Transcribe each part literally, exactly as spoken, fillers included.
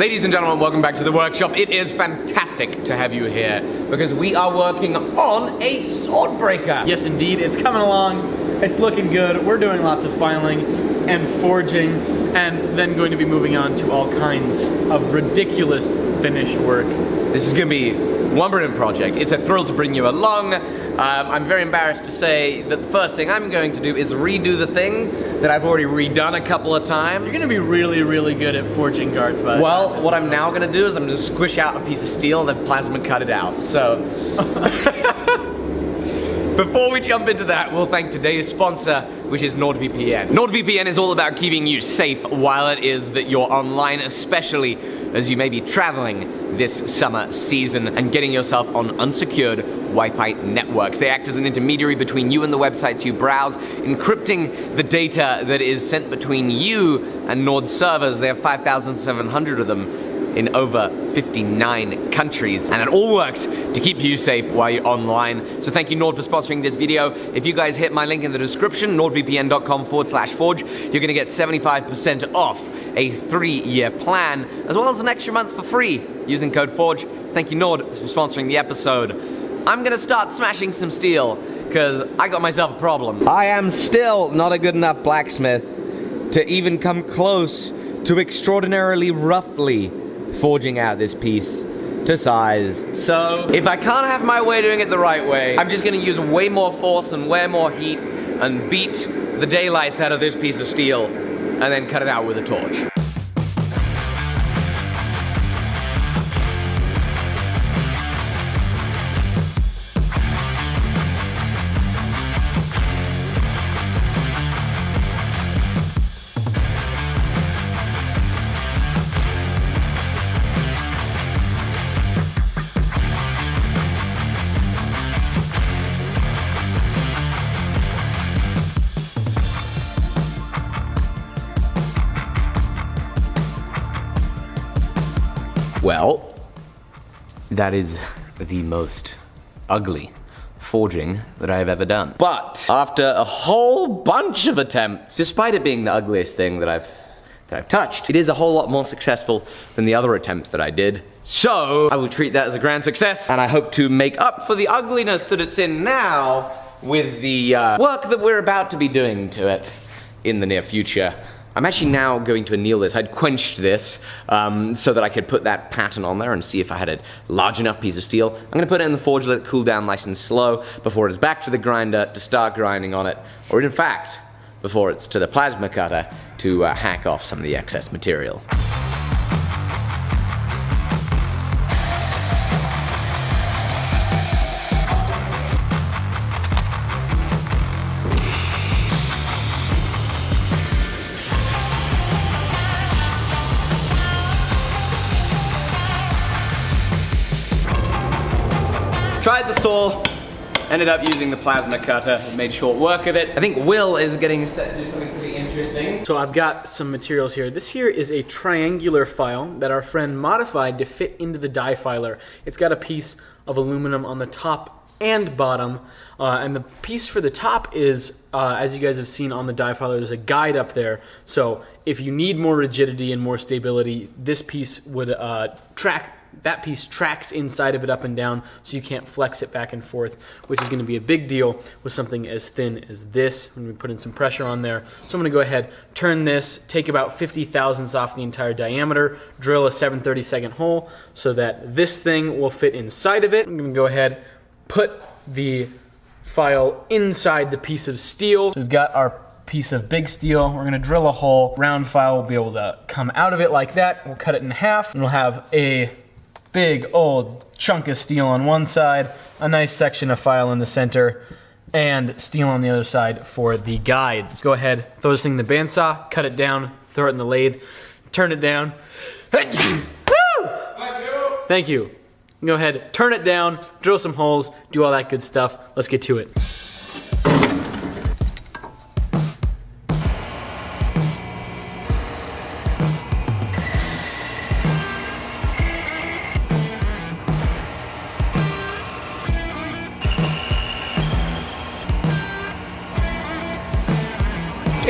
Ladies and gentlemen, welcome back to the workshop. It is fantastic to have you here because we are working on a sword breaker. Yes, indeed. It's coming along. It's looking good. We're doing lots of filing and forging and then going to be moving on to all kinds of ridiculous finish work. This is going to be one brilliant project. It's a thrill to bring you along. Um, I'm very embarrassed to say that the first thing I'm going to do is redo the thing that I've already redone a couple of times. You're going to be really, really good at forging guards, by the well, time. Well, what I'm over. now going to do is I'm going to squish out a piece of steel and then plasma cut it out. So, before we jump into that, we'll thank today's sponsor, which is NordVPN. NordVPN is all about keeping you safe while it is that you're online, especially as you may be traveling this summer season and getting yourself on unsecured Wi-Fi networks. They act as an intermediary between you and the websites you browse, encrypting the data that is sent between you and Nord servers. They have five thousand seven hundred of them in over fifty-nine countries, and it all works to keep you safe while you're online. So thank you, Nord, for sponsoring this video. If you guys hit my link in the description, nordvpn dot com forward slash forge, you're gonna get seventy-five percent off a three-year plan, as well as an extra month for free using code FORGE. Thank you, Nord, for sponsoring the episode. I'm gonna start smashing some steel, because I got myself a problem. I am still not a good enough blacksmith to even come close to extraordinarily roughly forging out this piece to size. So if I can't have my way doing it the right way, I'm just gonna use way more force and way more heat and beat the daylights out of this piece of steel and then cut it out with a torch. Well, that is the most ugly forging that I have ever done. But after a whole bunch of attempts, despite it being the ugliest thing that I've, that I've touched, it is a whole lot more successful than the other attempts that I did. So I will treat that as a grand success, and I hope to make up for the ugliness that it's in now with the uh, work that we're about to be doing to it in the near future. I'm actually now going to anneal this. I'd quenched this um, so that I could put that pattern on there and see if I had a large enough piece of steel. I'm gonna put it in the forge, let it cool down nice and slow before it's back to the grinder to start grinding on it, or in fact, before it's to the plasma cutter to uh, hack off some of the excess material. Tried the saw, ended up using the plasma cutter, made short work of it. I think Will is getting set to do something pretty interesting. So I've got some materials here. This here is a triangular file that our friend modified to fit into the die filer. It's got a piece of aluminum on the top and bottom, uh, and the piece for the top is, uh, as you guys have seen on the die filer, there's a guide up there. So if you need more rigidity and more stability, this piece would uh, track that piece tracks inside of it up and down, so you can't flex it back and forth, which is going to be a big deal with something as thin as this when we put in some pressure on there. So I'm going to go ahead, turn this, take about fifty thousandths off the entire diameter, drill a seven thirty-second hole so that this thing will fit inside of it. I'm going to go ahead, put the file inside the piece of steel. So we've got our piece of big steel. We're gonna drill a hole. Round file will be able to come out of it like that. We'll cut it in half and we'll have a big old chunk of steel on one side, a nice section of file in the center, and steel on the other side for the guide. Let's go ahead, throw this thing in the bandsaw, cut it down, throw it in the lathe, turn it down. Woo! Thank you. Go ahead, turn it down, drill some holes, do all that good stuff. Let's get to it.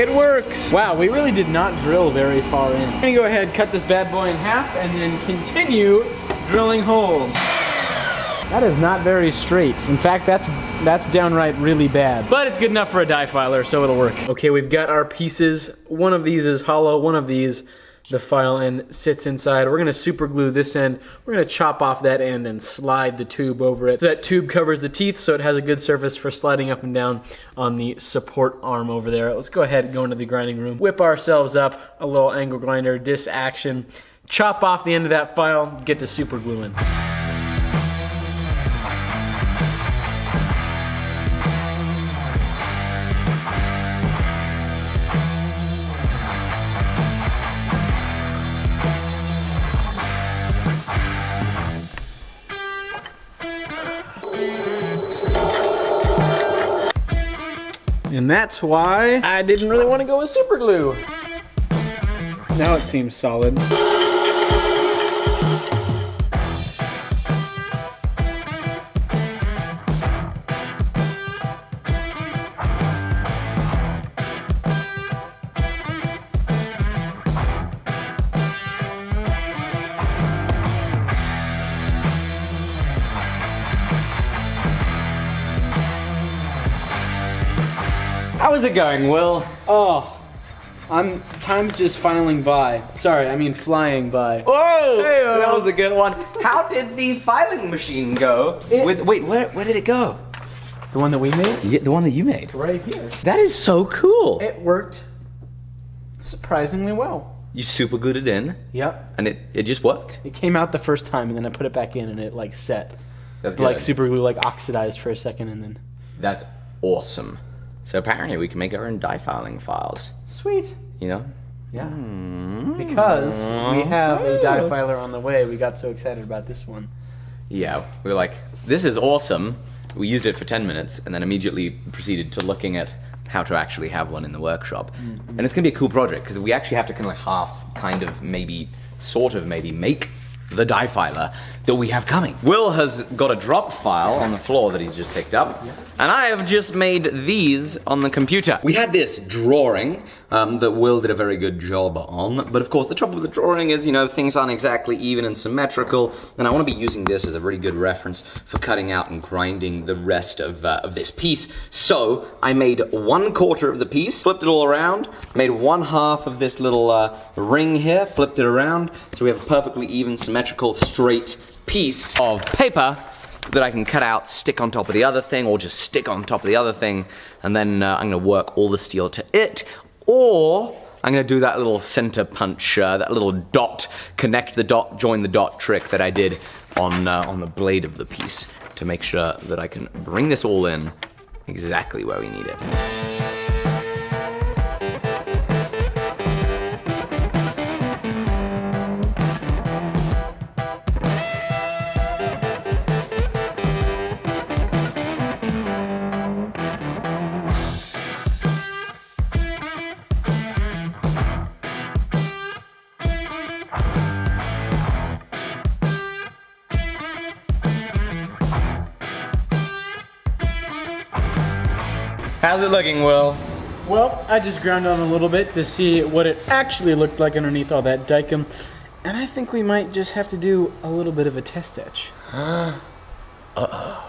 It works. Wow, we really did not drill very far in. I'm gonna go ahead, cut this bad boy in half, and then continue drilling holes. That is not very straight. In fact, that's that's downright really bad. But it's good enough for a die filer, so it'll work. Okay, we've got our pieces. One of these is hollow, one of these, the file end sits inside. We're gonna super glue this end. We're gonna chop off that end and slide the tube over it. So that tube covers the teeth, so it has a good surface for sliding up and down on the support arm over there. Let's go ahead and go into the grinding room. Whip ourselves up a little angle grinder, disc action. Chop off the end of that file, get to super gluing. And that's why I didn't really want to go with super glue. Now it seems solid. How's it going, Will? Oh, I'm, time's just filing by. Sorry, I mean flying by. Whoa, hey, well, that was a good one. How did the filing machine go? It, with, wait, where, where did it go? The one that we made? Yeah, the one that you made. Right here. That is so cool. It worked surprisingly well. You super glued it in. Yep. And it, it just worked? It came out the first time and then I put it back in and it like set. That's good. Like super glue like oxidized for a second and then. That's awesome. So apparently we can make our own die filing files. Sweet. You know? Yeah. Mm-hmm. Because we have a die filer on the way, we got so excited about this one. Yeah, we were like, this is awesome. We used it for ten minutes and then immediately proceeded to looking at how to actually have one in the workshop. Mm-hmm. And it's gonna be a cool project because we actually have to kind of like half, kind of, maybe, sort of maybe make the die filer that we have coming. Will has got a drop file on the floor that he's just picked up, and I have just made these on the computer. We had this drawing um, that Will did a very good job on, but of course the trouble with the drawing is, you know, things aren't exactly even and symmetrical, and I want to be using this as a really good reference for cutting out and grinding the rest of, uh, of this piece. So I made one quarter of the piece, flipped it all around, made one half of this little uh, ring here, flipped it around, so we have a perfectly even symmetrical straight piece of paper that I can cut out, stick on top of the other thing, or just stick on top of the other thing, and then uh, I'm gonna work all the steel to it, or I'm gonna do that little center punch, uh, that little dot, connect the dot, join the dot trick that I did on, uh, on the blade of the piece to make sure that I can bring this all in exactly where we need it. How's it looking, Will? Well, I just ground on a little bit to see what it actually looked like underneath all that dicum, and I think we might just have to do a little bit of a test etch. Uh-oh.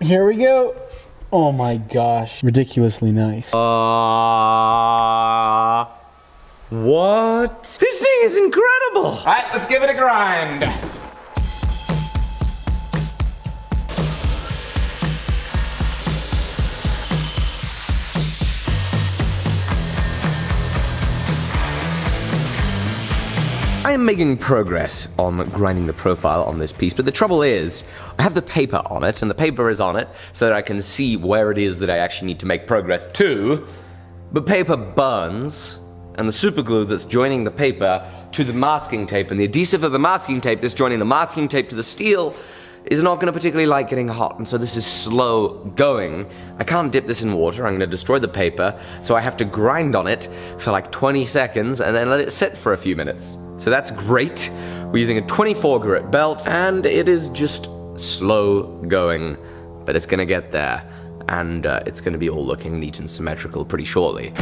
Here we go. Oh my gosh. Ridiculously nice. Uh, what? This thing is incredible! All right, let's give it a grind. I am making progress on grinding the profile on this piece, but the trouble is, I have the paper on it, and the paper is on it, so that I can see where it is that I actually need to make progress to, but paper burns, and the super glue that's joining the paper to the masking tape, and the adhesive of the masking tape that's joining the masking tape to the steel, is not gonna particularly like getting hot, and so this is slow going. I can't dip this in water, I'm gonna destroy the paper, so I have to grind on it for like twenty seconds and then let it sit for a few minutes. So that's great. We're using a twenty-four grit belt, and it is just slow going, but it's gonna get there. and uh, it's going to be all looking neat and symmetrical pretty shortly.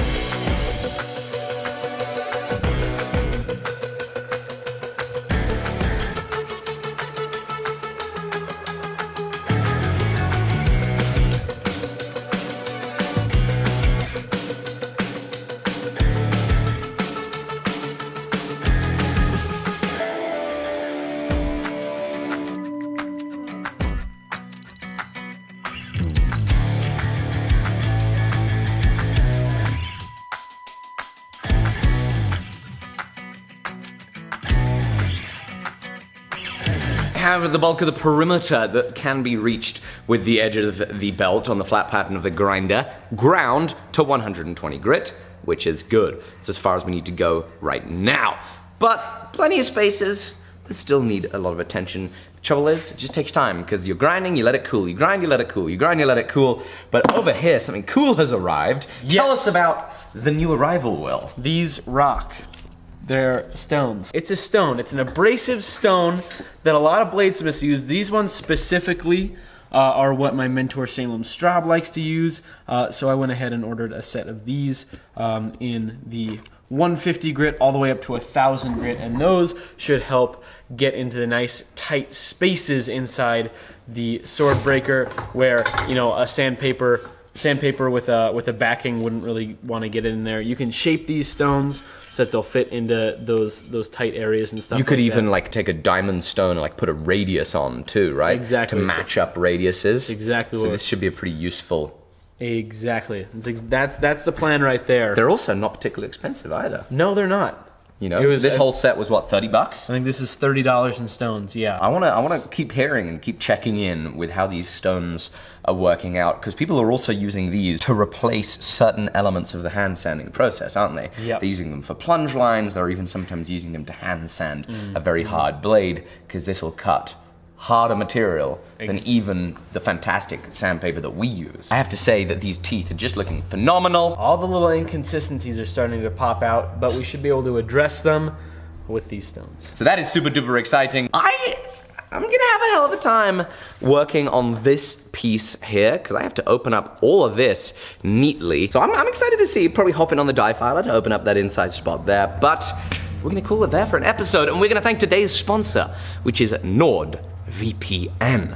However, the bulk of the perimeter that can be reached with the edge of the belt on the flat pattern of the grinder ground to one hundred twenty grit, which is good. It's as far as we need to go right now. But plenty of spaces that still need a lot of attention. The trouble is, it just takes time, because you're grinding, you let it cool, you grind, you let it cool, you grind, you let it cool. But over here, something cool has arrived. Yes. Tell us about the new arrival, Will. These rock. They're stones. It's a stone. It's an abrasive stone that a lot of bladesmiths use. These ones specifically uh, are what my mentor Salem Straub likes to use. Uh, so I went ahead and ordered a set of these um, in the one fifty grit all the way up to one thousand grit, and those should help get into the nice tight spaces inside the sword breaker where, you know, a sandpaper sandpaper with a with a backing wouldn't really want to get in there. You can shape these stones that they'll fit into those those tight areas and stuff. You could like even that. like take a diamond stone and like put a radius on too, right? Exactly. To match up radiuses. Exactly. So this should be a pretty useful. Exactly. That's that's the plan right there. They're also not particularly expensive either. No, they're not. You know, it was, this I, whole set was what, thirty bucks? I think this is thirty dollars in stones, yeah. I wanna, I wanna keep hearing and keep checking in with how these stones are working out, because people are also using these to replace certain elements of the hand sanding process, aren't they? Yep. They're using them for plunge lines, they're even sometimes using them to hand sand mm. a very hard blade, because this will cut harder material than even the fantastic sandpaper that we use. I have to say that these teeth are just looking phenomenal. All the little inconsistencies are starting to pop out, but we should be able to address them with these stones. So that is super duper exciting. I, I'm gonna have a hell of a time working on this piece here, because I have to open up all of this neatly. So I'm, I'm excited to see, probably hop in on the die filer to open up that inside spot there, but we're gonna call it there for an episode, and we're gonna thank today's sponsor, which is NordVPN.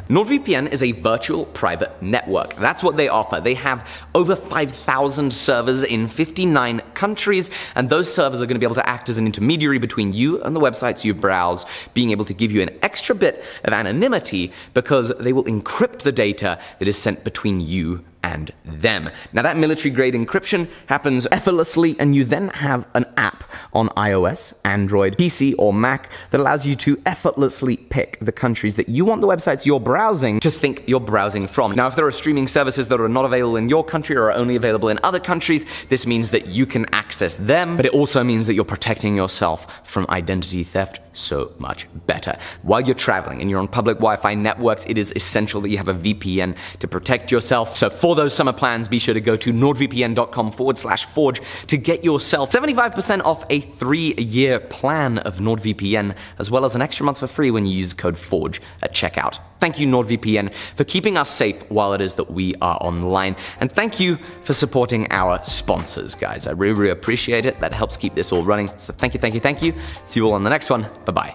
NordVPN is a virtual private network. That's what they offer. They have over five thousand servers in fifty-nine countries, and those servers are going to be able to act as an intermediary between you and the websites you browse, being able to give you an extra bit of anonymity because they will encrypt the data that is sent between you and them. Now that military-grade encryption happens effortlessly, and you then have an app on iOS, Android, P C, or Mac that allows you to effortlessly pick the countries that you want the websites you're browsing to think you're browsing from. Now if there are streaming services that are not available in your country or are only available in other countries, this means that you can access them, but it also means that you're protecting yourself from identity theft so much better. While you're traveling and you're on public Wi-Fi networks, it is essential that you have a V P N to protect yourself. So for those summer plans, be sure to go to nordvpn.com forward slash forge to get yourself seventy-five percent off a three-year plan of NordVPN, as well as an extra month for free when you use code FORGE at checkout. Thank you, NordVPN, for keeping us safe while it is that we are online. And thank you for supporting our sponsors, guys. I really, really appreciate it. That helps keep this all running. So thank you, thank you, thank you. See you all on the next one. Bye-bye.